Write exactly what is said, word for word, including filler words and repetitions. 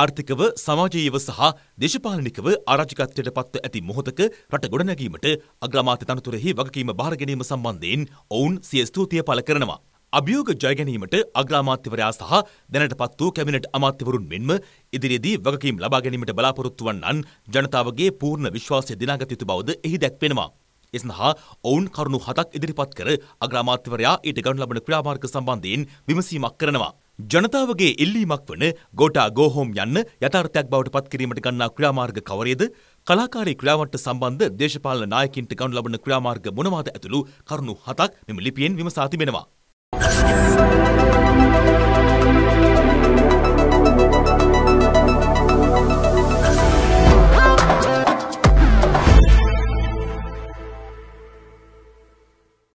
ආර්ථිකව සමාජීයව සහ දේශපාලනිකව අරාජකත්වයට පත්ව ඇති මොහොතක රට ගොඩනැගීමට අග්‍රාමාත්‍ය තනතුරෙහි වගකීම බාර ගැනීම සම්බන්ධයෙන් ඔවුන් සිය ස්තුතිය පළ කරනවා. අභියෝග ජය ගැනීමට අග්‍රාමාත්‍යවරයා සහ දැනටපත් වූ කැබිනට් අමාත්‍යවරුන් මෙන්ම ඉදිරියේදී වගකීම් ලබා ගැනීමට බලාපොරොත්තු වන්නන් ජනතාවගේ පූර්ණ විශ්වාසය දිනාගත යුතු බවද එහි දැක්වෙනවා. එසඳහා ඔවුන් කරුණු හතක් ඉදිරිපත් කර අග්‍රාමාත්‍යවරයා ඊට ගනු ලබන ක්‍රියාමාර්ග සම්බන්ධයෙන් විමසීමක් කරනවා. ජනතාවගේ ඉල්ලීමක් වන ගෝටා ගෝහෝම් යන්න යථාර්ථයක් බවට පත් කිරීමට ගන්නා ක්‍රියාමාර්ග කවරේද? කලාකාරී ක්‍රියාවන්ට සම්බන්ධ දේශපාලන නායකින්ට ගනු ලබන ක්‍රියාමාර්ග මොනවාද ඇතුළු කරුණු හතක් මෙම ලිපියෙන් විමසා තිබෙනවා.